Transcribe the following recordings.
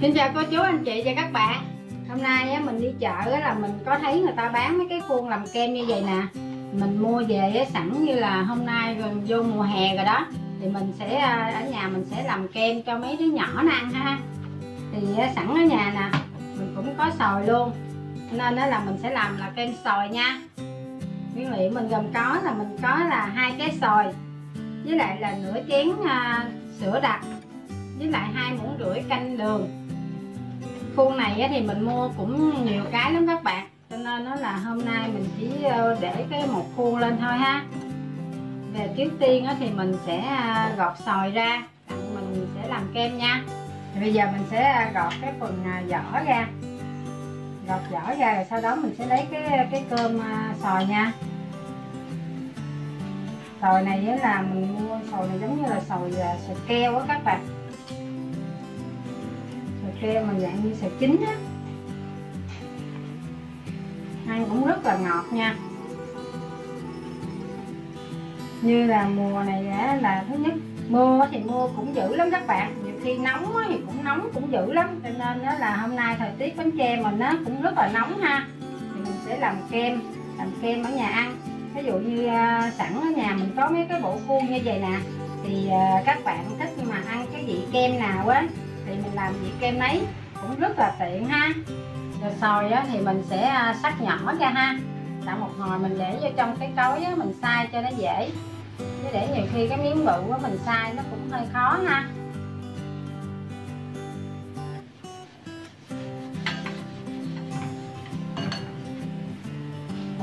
Xin chào cô chú anh chị và các bạn. Hôm nay mình đi chợ là mình có thấy người ta bán mấy cái khuôn làm kem như vậy nè. Mình mua về sẵn như là hôm nay rồi vô mùa hè rồi đó, thì mình sẽ ở nhà mình sẽ làm kem cho mấy đứa nhỏ nó ăn ha. Thì sẵn ở nhà nè mình cũng có sòi luôn, nên là mình sẽ làm là kem sòi nha. Nguyên liệu mình gồm có là mình có là 2 cái sòi với lại là nửa chén sữa đặc với lại 2,5 muỗng canh đường. Khuôn này thì mình mua cũng nhiều cái lắm các bạn, cho nên nó là hôm nay mình chỉ để cái một khuôn lên thôi ha. Về trước tiên thì mình sẽ gọt sòi ra, mình sẽ làm kem nha. Bây giờ mình sẽ gọt cái phần vỏ ra, gọt vỏ ra rồi sau đó mình sẽ lấy cái cơm sòi nha. Sòi này là mình mua sòi này giống như là sòi keo á các bạn, sòi keo mình dạng như sòi chín á, ăn cũng rất là ngọt nha. Như là mùa này là thứ nhất mưa thì mưa cũng dữ lắm các bạn, nhiều khi nóng thì cũng nóng cũng dữ lắm, cho nên là hôm nay thời tiết Bến Tre mình cũng rất là nóng ha. Thì mình sẽ làm kem ở nhà ăn. Ví dụ như sẵn ở nhà mình có mấy cái bộ khuôn như vậy nè, thì các bạn thích mà ăn cái vị kem nào á thì mình làm vị kem nấy cũng rất là tiện ha. Rồi sòi thì mình sẽ xắt nhỏ ra ha, tạo một hồi mình để vô trong cái cối mình xay cho nó dễ, chứ để nhiều khi cái miếng bự á mình xay nó cũng hơi khó ha.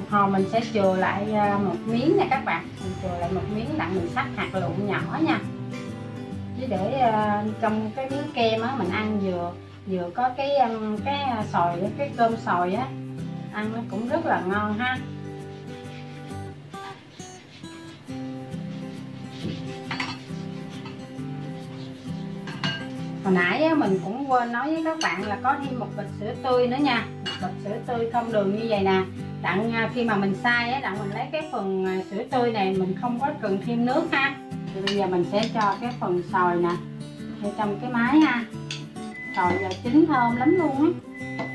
Hồi mình sẽ chừa lại một miếng nha các bạn, mình chừa lại một miếng đặng mình xắt hạt lựu nhỏ nha, chứ để trong cái miếng kem á mình ăn vừa có cái sòi, cái cơm sòi á, ăn nó cũng rất là ngon ha. Hồi nãy mình cũng quên nói với các bạn là có thêm một bịch sữa tươi nữa nha, một bịch sữa tươi không đường như vậy nè. Đặng khi mà mình xay đặng mình lấy cái phần sữa tươi này mình không có cần thêm nước ha. Thì bây giờ mình sẽ cho cái phần sòi nè vô trong cái máy ha. Sòi giờ chín thơm lắm luôn á.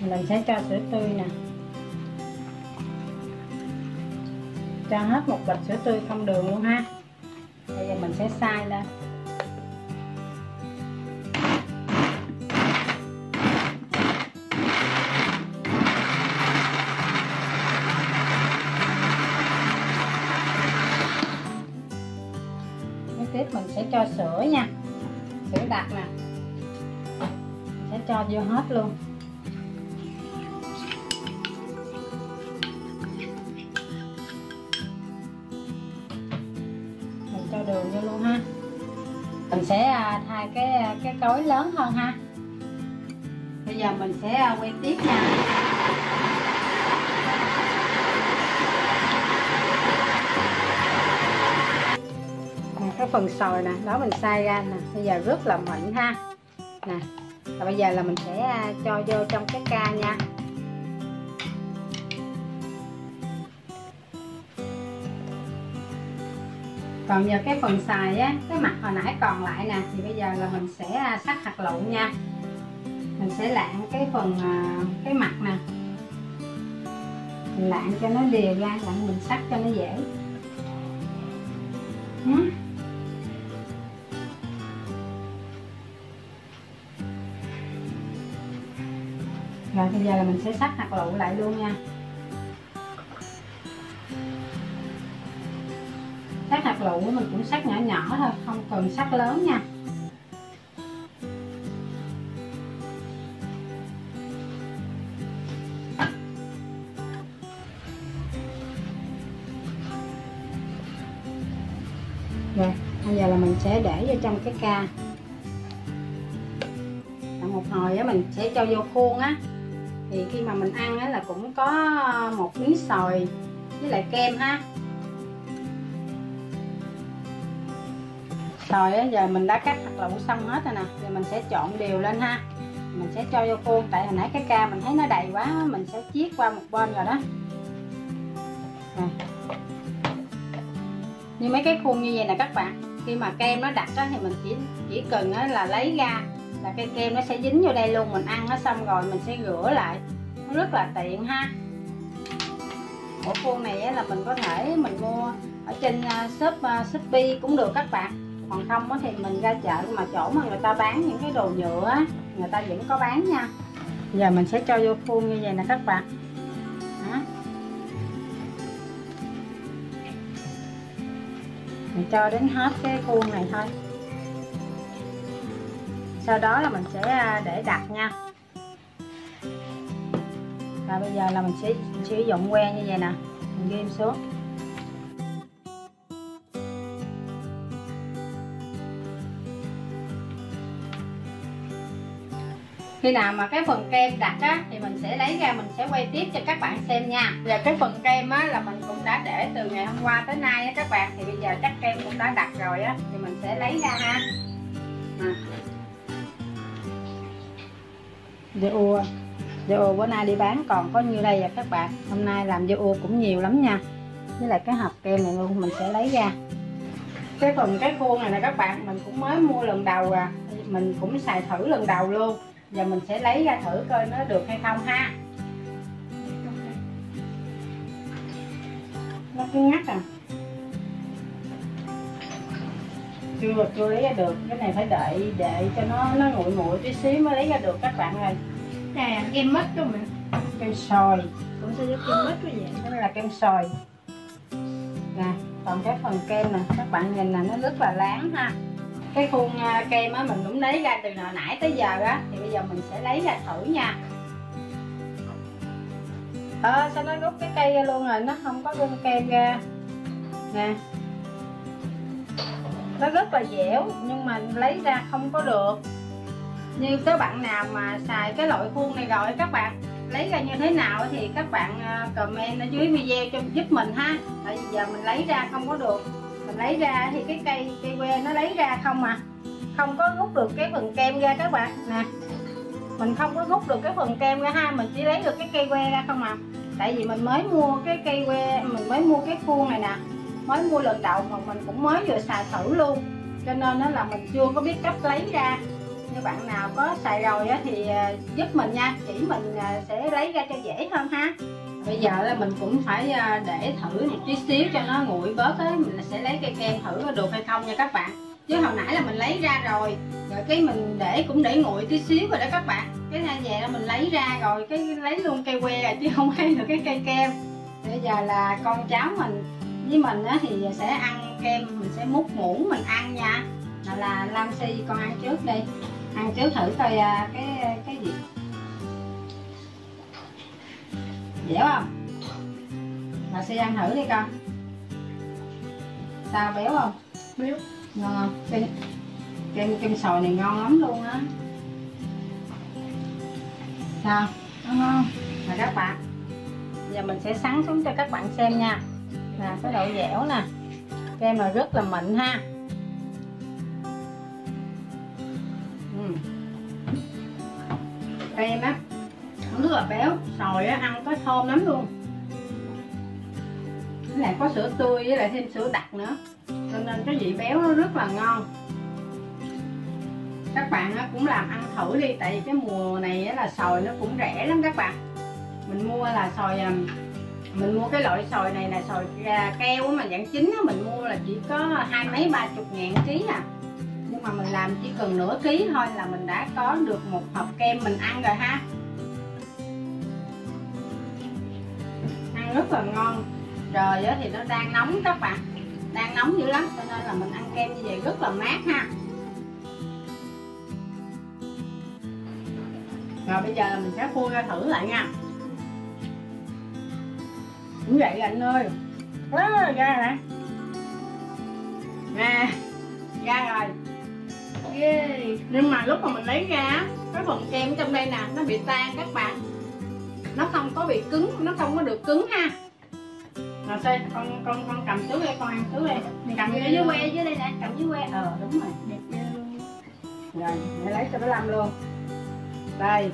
Mình sẽ cho sữa tươi nè, cho hết một bịch sữa tươi không đường luôn ha. Bây giờ mình sẽ xay lên. Tiếp mình sẽ cho sữa nha, sữa đặc nè, sẽ cho vô hết luôn. Mình cho đường vô luôn ha. Mình sẽ thay cái cối lớn hơn ha. Bây giờ mình sẽ quay tiếp nha. Cái phần sòi nè, đó mình xay ra nè, bây giờ rất là mịn ha. Nè, và bây giờ là mình sẽ cho vô trong cái ca nha. Còn giờ cái phần xài á, cái mặt hồi nãy còn lại nè, thì bây giờ là mình sẽ xắt hạt lựu nha. Mình sẽ lạng cái phần, cái mặt nè, mình lạng cho nó đều ra, lạng mình xắt cho nó dễ. Rồi bây giờ là mình sẽ xắt hạt lựu lại luôn nha. Xắt hạt lựu mình cũng xắt nhỏ nhỏ thôi, không cần xắt lớn nha. Rồi bây giờ là mình sẽ để vô trong cái ca. Một hồi mình sẽ cho vô khuôn á. Thì khi mà mình ăn là cũng có một miếng sòi với lại kem ha. Rồi giờ mình đã cắt hạt lựu xong hết rồi nè, giờ mình sẽ trộn đều lên ha. Mình sẽ cho vô khuôn, tại hồi nãy cái ca mình thấy nó đầy quá, mình sẽ chiết qua một bên rồi đó. Rồi. Như mấy cái khuôn như vậy nè các bạn, khi mà kem nó đặc á, thì mình chỉ cần á, là lấy ra là cái kem nó sẽ dính vô đây luôn, mình ăn nó xong rồi mình sẽ rửa lại, nó rất là tiện ha. Mỗi khuôn này á, là mình có thể mình mua ở trên shop Shopee cũng được các bạn, còn không á, thì mình ra chợ mà chỗ mà người ta bán những cái đồ nhựa á, người ta vẫn có bán nha. Giờ mình sẽ cho vô khuôn như vậy nè các bạn. Mình cho đến hết cái khuôn này thôi, sau đó là mình sẽ để đặt nha. Và bây giờ là mình sẽ sử dụng que như vậy nè, mình ghim xuống. Khi nào mà cái phần kem đặc á, thì mình sẽ lấy ra mình sẽ quay tiếp cho các bạn xem nha. Giờ cái phần kem á, là mình cũng đã để từ ngày hôm qua tới nay á các bạn, thì bây giờ chắc kem cũng đã đặc rồi á, thì mình sẽ lấy ra ha. Dưa bữa nay đi bán còn có nhiêu đây vậy các bạn. Hôm nay làm dưa cũng nhiều lắm nha, với lại cái hộp kem này luôn mình sẽ lấy ra. Cái phần cái khuôn này nè các bạn, mình cũng mới mua lần đầu à, mình cũng xài thử lần đầu luôn. Giờ mình sẽ lấy ra thử coi nó được hay không ha. Nó cứ ngắt à, chưa lấy ra được. Cái này phải để cho nó nguội tí xíu mới lấy ra được các bạn ơi. Nè kem mít của mình, kem sòi cũng sẽ giúp kem mít như vậy. Đó là kem sòi nè. Còn cái phần kem nè các bạn nhìn là nó rất là láng ha. Cái khuôn kem á, mình cũng lấy ra từ hồi nãy tới giờ á, thì bây giờ mình sẽ lấy ra thử nha. Sao nó rút cái cây ra luôn rồi, nó không có gom kem ra nè. Nó rất là dẻo nhưng mà lấy ra không có được. Như các bạn nào mà xài cái loại khuôn này rồi các bạn lấy ra như thế nào thì các bạn comment ở dưới video cho giúp mình ha. Tại vì giờ mình lấy ra không có được, mình lấy ra thì cái cây que nó lấy ra không à, không có rút được cái phần kem ra các bạn nè. Mình không có rút được cái phần kem ra ha, mình chỉ lấy được cái cây que ra không à. Tại vì mình mới mua cái cây que, mình mới mua cái khuôn này nè, mới mua lần đầu mà mình cũng mới vừa xài thử luôn, cho nên nó là mình chưa có biết cách lấy ra. Như bạn nào có xài rồi thì giúp mình nha, chỉ mình sẽ lấy ra cho dễ hơn ha. Bây giờ là mình cũng phải để thử một chút xíu cho nó nguội bớt ấy, mình sẽ lấy cây kem thử có được hay không nha các bạn. Chứ hồi nãy là mình lấy ra rồi cái mình để cũng để nguội tí xíu rồi đó các bạn. Cái này về là mình lấy ra rồi cái lấy luôn cây que rồi chứ không lấy được cái cây kem. Bây giờ là con cháu mình với mình thì sẽ ăn kem, mình sẽ múc muỗng mình ăn nha. Là Lam Si con ăn trước đi, ăn trước thử coi cái gì dẻo không. Bà Si ăn thử đi con, sao béo không? Béo ngon không? Kem sòi này ngon lắm luôn á. Sao ngon rồi các bạn. Giờ mình sẽ sắn xuống cho các bạn xem nha. Là cái độ dẻo nè, kem là rất là mịn ha. Kem á nó rất là béo, sòi á ăn có thơm lắm luôn. Cái này có sữa tươi với lại thêm sữa đặc nữa, cho nên cái vị béo nó rất là ngon. Các bạn cũng làm ăn thử đi, tại vì cái mùa này á, là sòi nó cũng rẻ lắm các bạn. Mình mua là sòi, mình mua cái loại sòi này là sòi keo mà dạng chín á, mình mua là chỉ có 20-30 ngàn ký à. Nhưng mà mình làm chỉ cần nửa ký thôi là mình đã có được một hộp kem mình ăn rồi ha. Ăn rất là ngon. Trời ơi thì nó đang nóng các bạn, đang nóng dữ lắm, cho nên là mình ăn kem như vậy rất là mát ha. Rồi bây giờ mình sẽ khui ra thử lại nha. Cũng vậy rồi anh ơi. Ra rồi nè, ra rồi. Nhưng mà lúc mà mình lấy ra cái phần kem trong đây nè nó bị tan các bạn, nó không có bị cứng, nó không có được cứng ha. Rồi xem con cầm trước đây, con ăn trước đây, cầm cái dưới que dưới đây nè, cầm dưới que, đúng rồi, đẹp ghê luôn. Rồi để lấy cho nó làm luôn đây.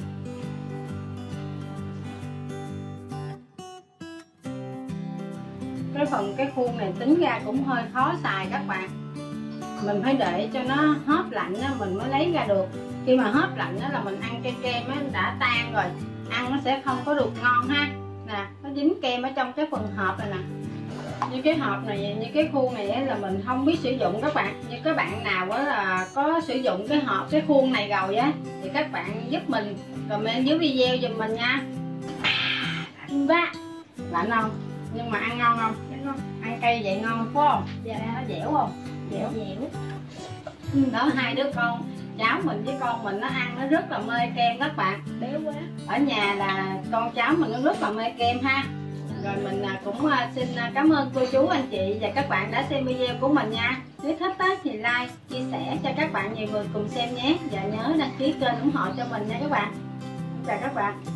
Cái phần cái khuôn này tính ra cũng hơi khó xài các bạn. Mình phải để cho nó hớp lạnh đó, mình mới lấy ra được. Khi mà hớp lạnh đó là mình ăn cái kem nó đã tan rồi, ăn nó sẽ không có được ngon ha. Nè, nó dính kem ở trong cái phần hộp này nè. Như cái hộp này, như cái khuôn này là mình không biết sử dụng các bạn. Như các bạn nào đó là có sử dụng cái hộp, cái khuôn này rồi á, thì các bạn giúp mình comment dưới video giùm mình nha. Và lạnh không? Nhưng mà ăn ngon không? Ăn cây vậy ngon phải không? Dạ. Nó dẻo không? Dẻo. Dẻo. Đó, hai đứa con, cháu mình với con mình nó ăn nó rất là mê kem các bạn. Béo quá. Ở nhà là con cháu mình nó rất là mê kem ha. Rồi mình cũng xin cảm ơn cô chú, anh chị và các bạn đã xem video của mình nha. Nếu thích thì like, chia sẻ cho các bạn nhiều người cùng xem nhé. Và nhớ đăng ký kênh ủng hộ cho mình nha các bạn. Chào các bạn.